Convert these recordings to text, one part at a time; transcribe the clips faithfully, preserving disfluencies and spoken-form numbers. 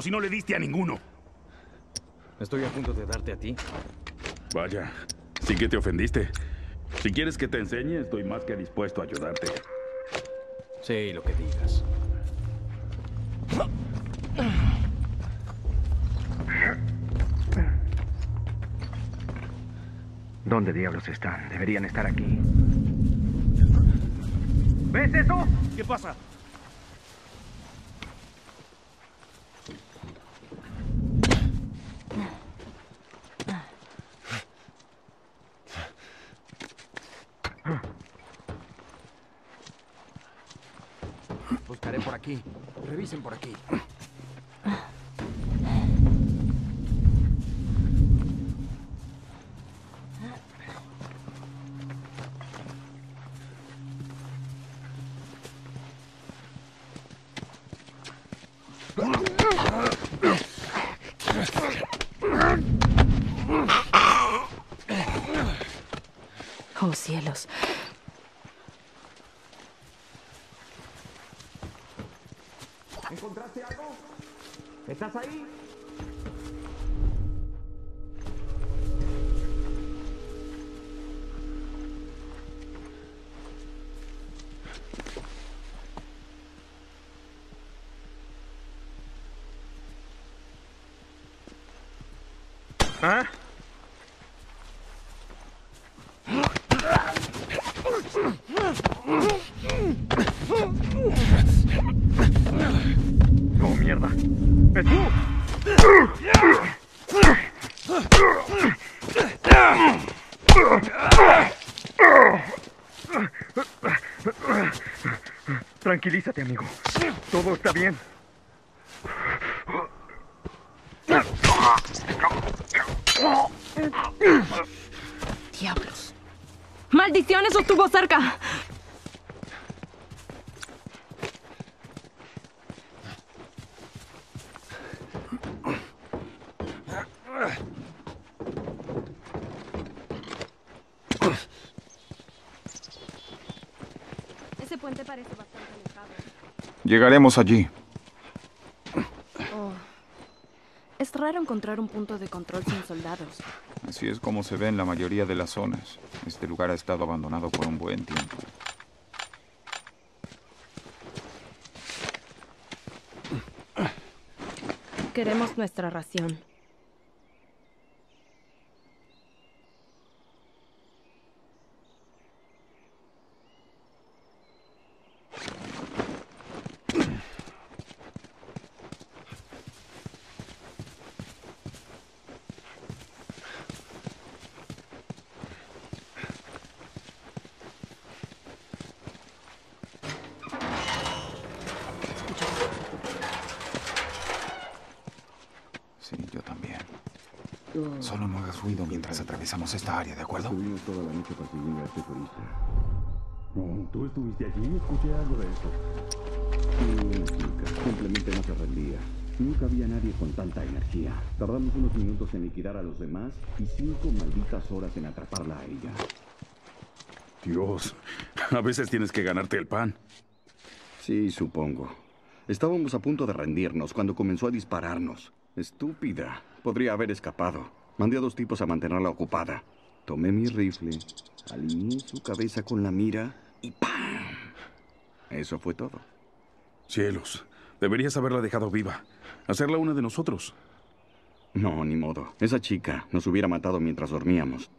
si no le diste a ninguno. Estoy a punto de darte a ti. Vaya, sí que te ofendiste. Si quieres que te enseñe, estoy más que dispuesto a ayudarte. Sí, lo que digas. ¿Dónde diablos están? Deberían estar aquí. ¿Ves eso? ¿Qué pasa? Buscaré por aquí. Revisen por aquí. Oh, cielos. ¿Encontraste algo? ¿Estás ahí? ¿Ah? Oh, mierda. ¿Es tú? Tranquilízate, amigo. Todo está bien. Diablos. ¡Maldición! ¡Eso estuvo cerca! Ese puente parece bastante alejado. Llegaremos allí. Oh. Es raro encontrar un punto de control sin soldados. Así es como se ve en la mayoría de las zonas. Este lugar ha estado abandonado por un buen tiempo. Queremos nuestra ración. Sí, yo también. Solo no hagas ruido mientras atravesamos esta área, ¿de acuerdo? Estuvimos toda la noche persiguiendo a este turista. Tú estuviste allí y escuché algo de eso. No, simplemente no se rendía. Nunca había nadie con tanta energía. Tardamos unos minutos en liquidar a los demás y cinco malditas horas en atraparla a ella. Dios, a veces tienes que ganarte el pan. Sí, supongo. Estábamos a punto de rendirnos cuando comenzó a dispararnos. Estúpida. Podría haber escapado. Mandé a dos tipos a mantenerla ocupada. Tomé mi rifle, alineé su cabeza con la mira y ¡pam! Eso fue todo. Cielos. Deberías haberla dejado viva. Hacerla una de nosotros. No, ni modo. Esa chica nos hubiera matado mientras dormíamos.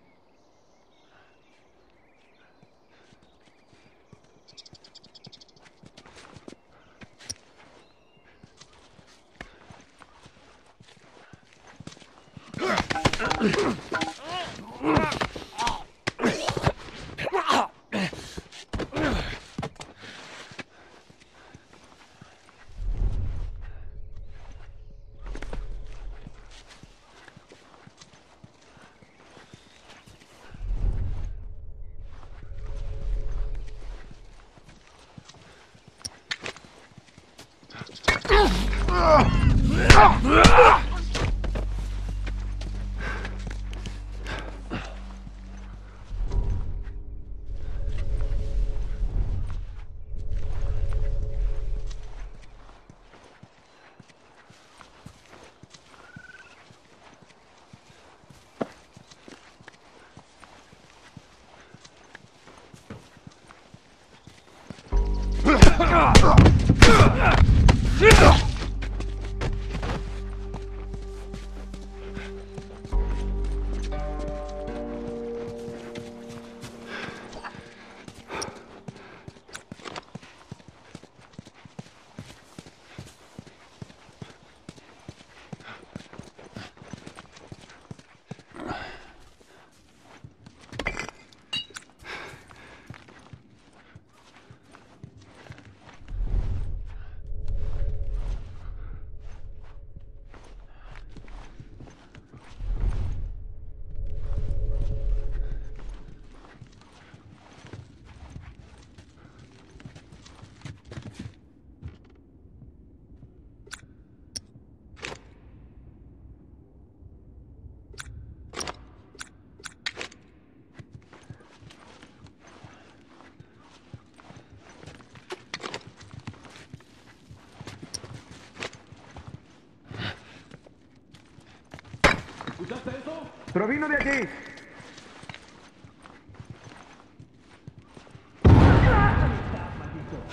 Provino de aquí.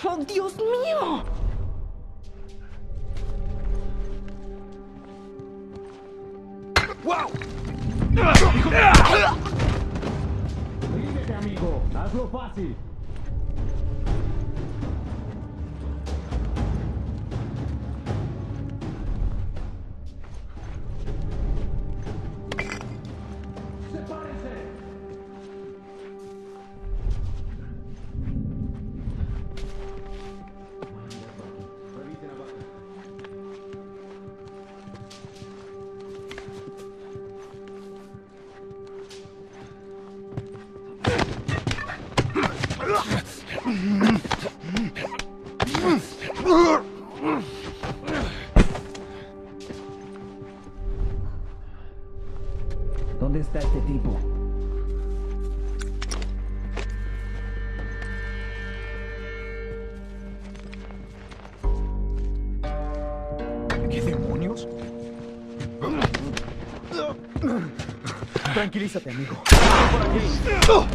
¡Oh, Dios mío! ¡Wow! Ríndete, amigo. Hazlo fácil. ¿Dónde está este tipo? ¿Qué demonios? Tranquilízate, amigo. ¡Por aquí!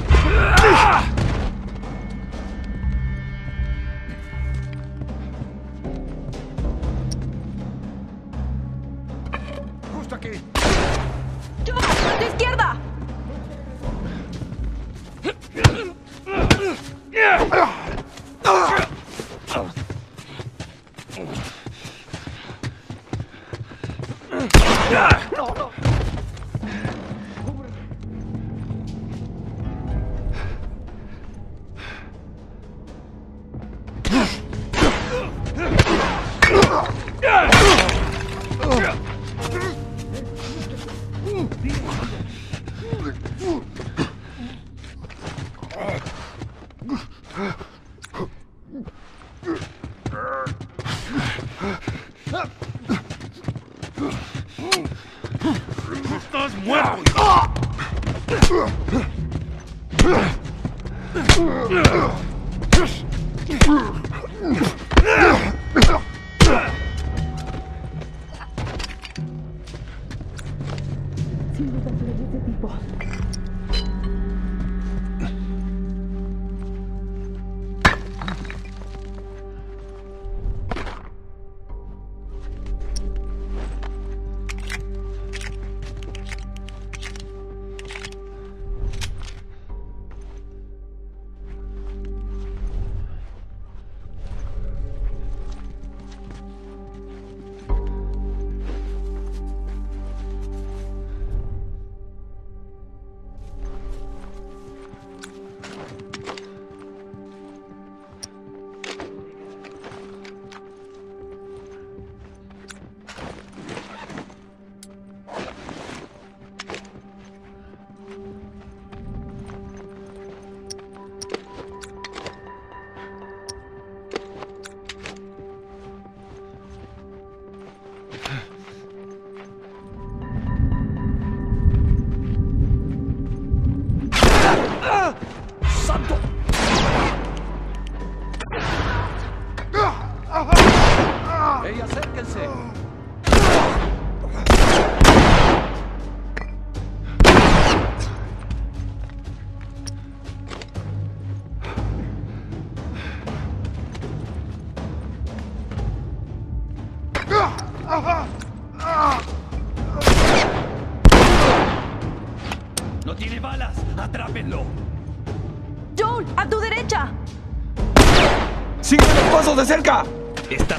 ¡De cerca! ¡Está!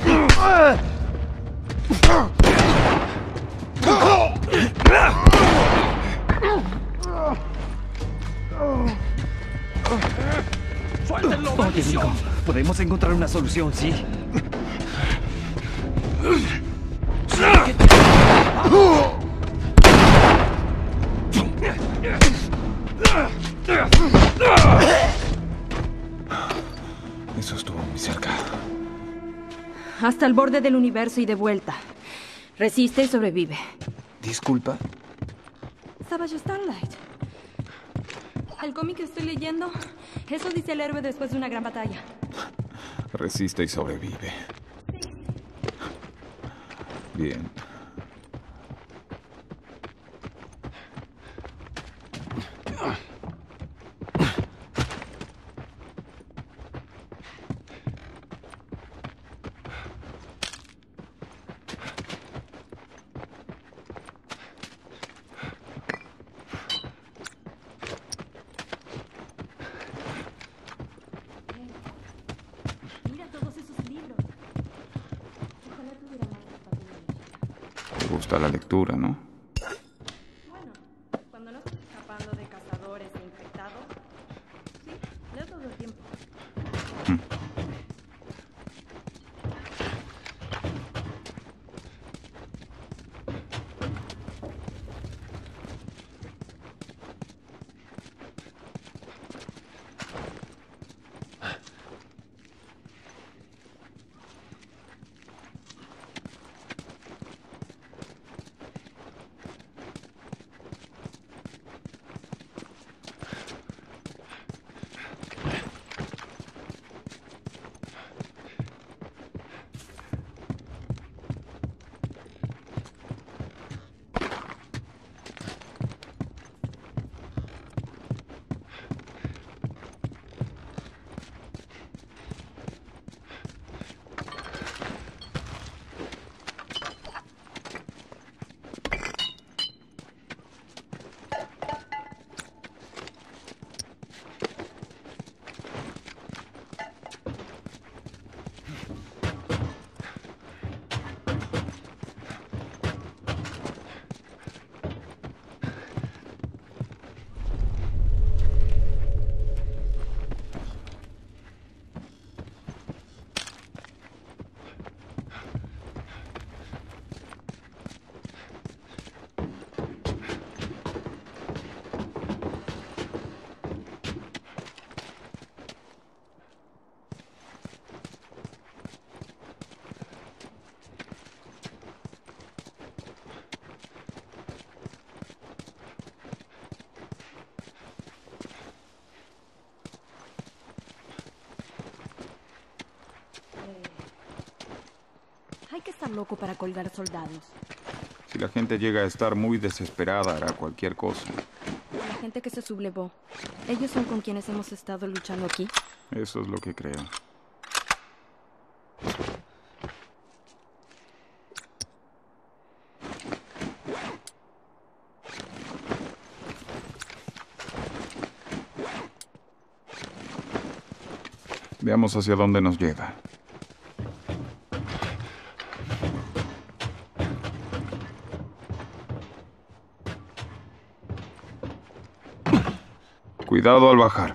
¡Suéltenlo, maldición! Podemos encontrar una solución, ¿sí? Eso estuvo muy cerca. Hasta el borde del universo y de vuelta. Resiste y sobrevive. ¿Disculpa? Sabayo Starlight. El cómic que estoy leyendo, eso dice el héroe después de una gran batalla. Resiste y sobrevive. Sí. Bien. te gusta la lectura, ¿no? Bueno, cuando no estoy escapando de cazadores e infectados, sí, leo todo el tiempo. Hay que estar loco para colgar soldados. Si la gente llega a estar muy desesperada, hará cualquier cosa. La gente que se sublevó, ¿ellos son con quienes hemos estado luchando aquí? Eso es lo que creo. Veamos hacia dónde nos lleva. Cuidado al bajar.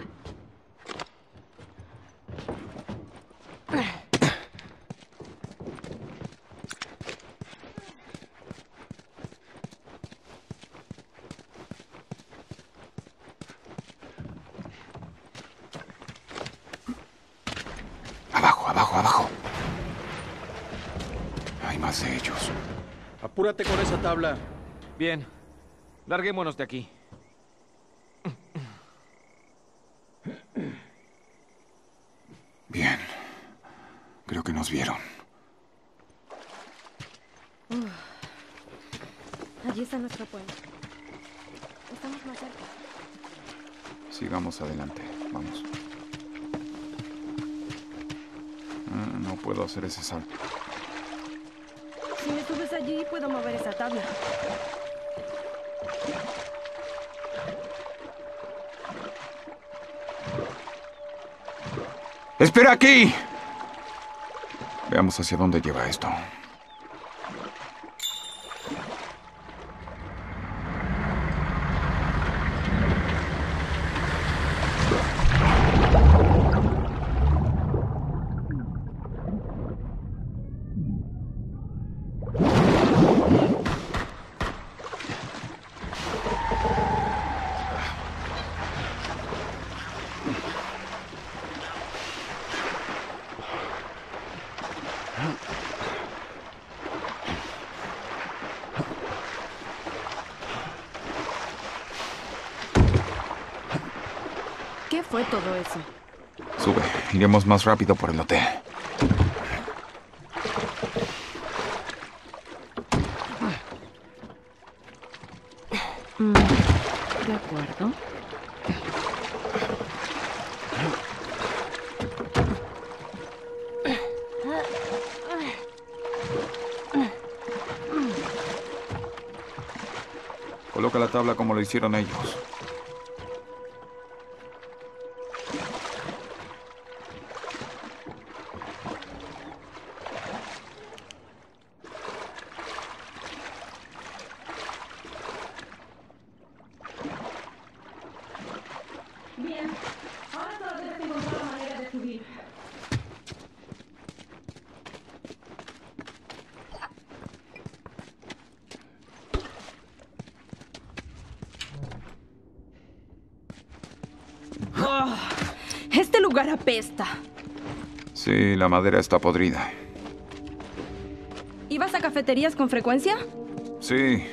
Abajo, abajo, abajo. Hay más de ellos. Apúrate con esa tabla. Bien. Larguémonos de aquí. Nos vieron. Uh, allí está nuestro puente. Estamos más cerca. Sigamos adelante. Vamos. Ah, no puedo hacer ese salto. Si me subes allí, puedo mover esa tabla. ¡Espera aquí! Veamos hacia dónde lleva esto. ¿Qué fue todo eso? Sube, iremos más rápido por el hotel. Mm, de acuerdo. Coloca la tabla como lo hicieron ellos. lugar apesta. Sí, la madera está podrida. ¿Ibas a cafeterías con frecuencia? Sí.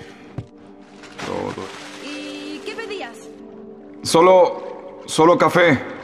Todo. ¿Y qué pedías? Solo... solo café.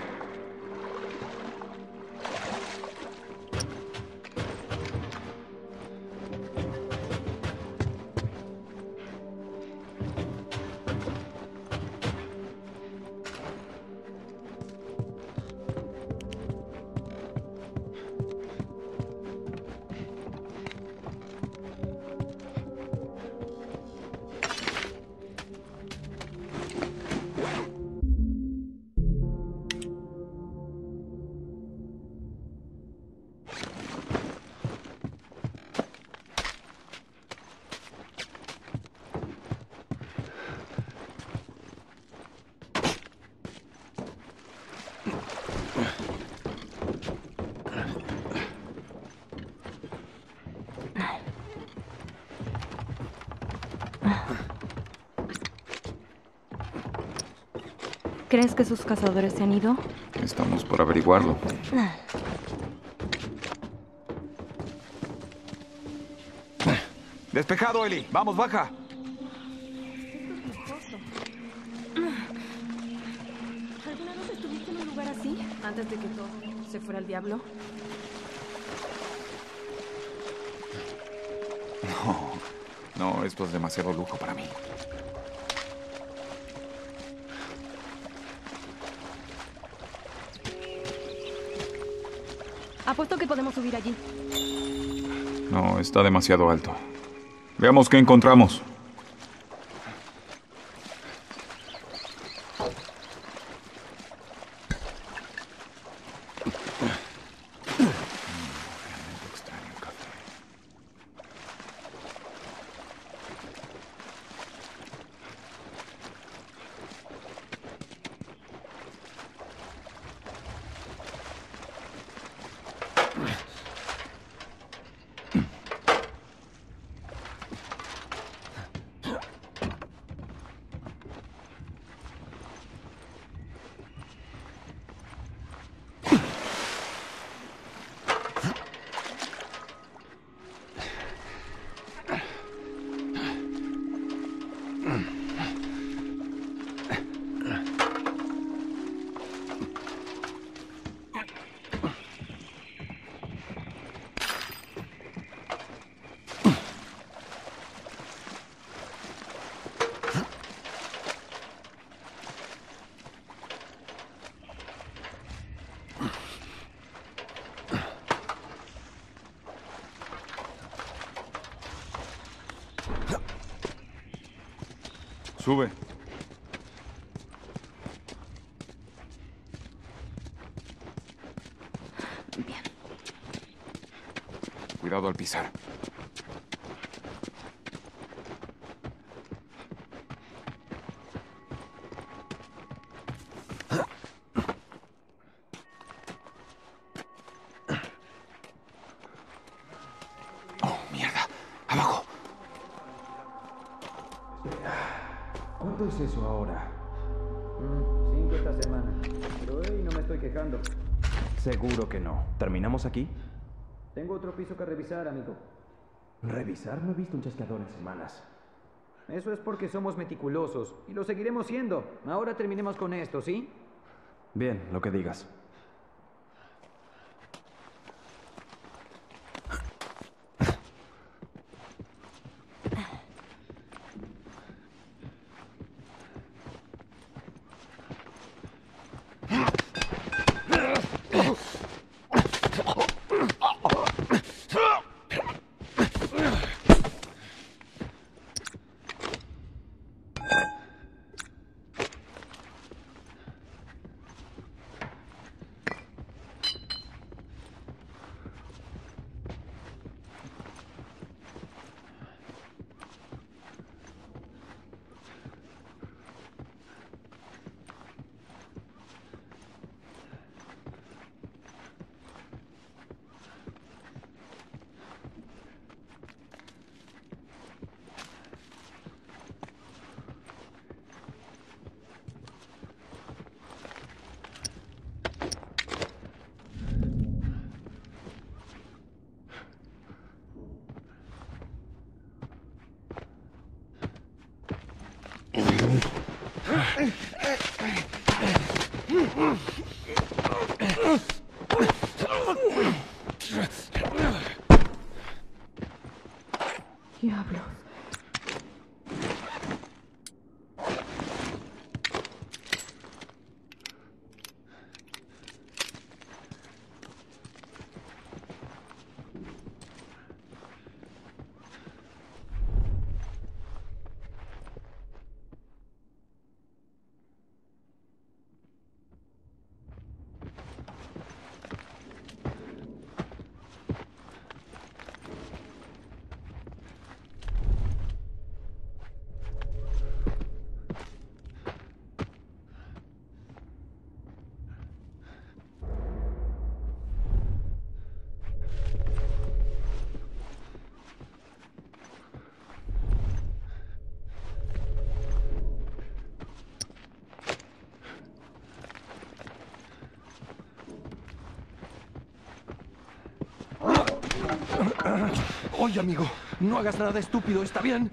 ¿Crees que sus cazadores se han ido? Estamos por averiguarlo. Ah. Despejado, Eli. Vamos, baja. Esto es... ¿Alguna vez estuviste en un lugar así? Antes de que todo se fuera al diablo. No, no, esto es demasiado lujo para mí. Apuesto que podemos subir allí. No, está demasiado alto. Veamos qué encontramos. Sube. Bien. Cuidado al pisar. Seguro que no. ¿Terminamos aquí? Tengo otro piso que revisar, amigo. ¿Revisar? No he visto un chasqueador en semanas. Eso es porque somos meticulosos, y lo seguiremos siendo. Ahora terminemos con esto, ¿sí? Bien, lo que digas. Oye, amigo, no hagas nada de estúpido, ¿está bien?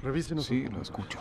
Revísenos. Sí, lo escucho.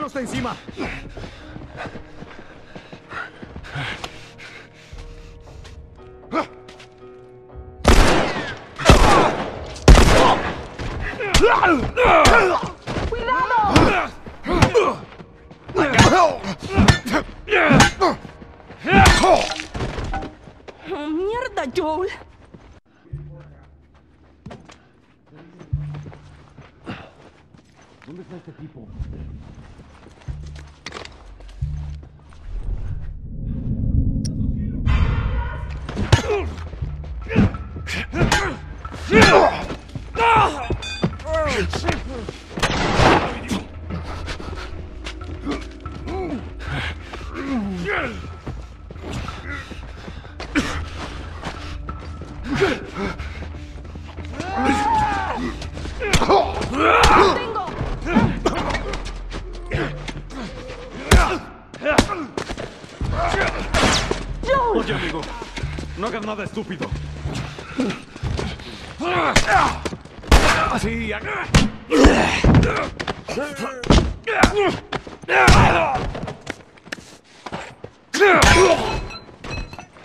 ¡Manos de encima! Good. nada estúpido. Sí, acá.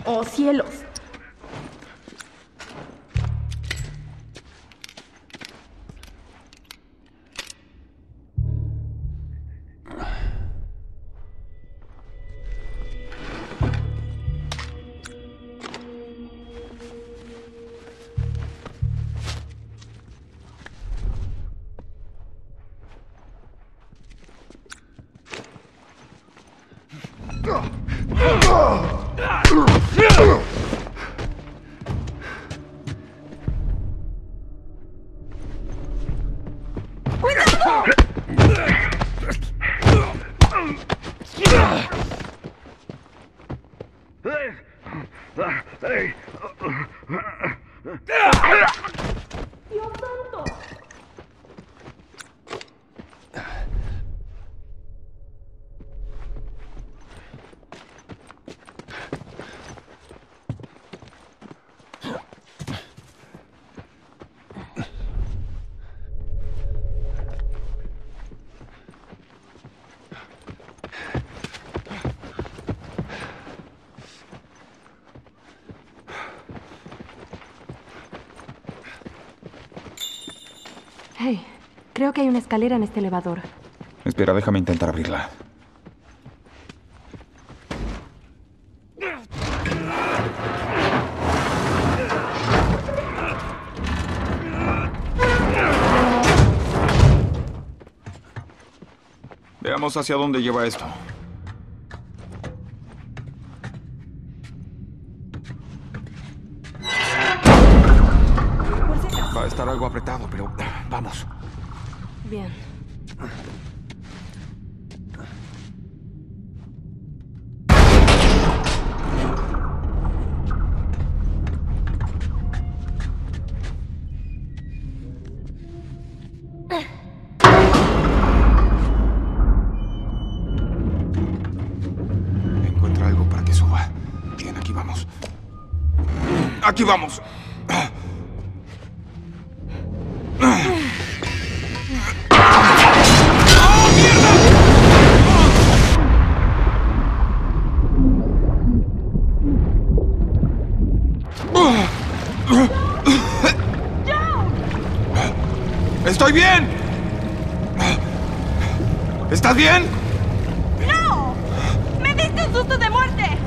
¡Oh, cielos! Hey, creo que hay una escalera en este elevador. Espera, déjame intentar abrirla. Veamos hacia dónde lleva esto. Va a estar algo apretado, pero... vamos. Bien. Encuentra algo para que suba. Bien, aquí vamos. Aquí vamos. ¡Estoy bien! ¿Estás bien? ¡No! ¡Me diste un susto de muerte!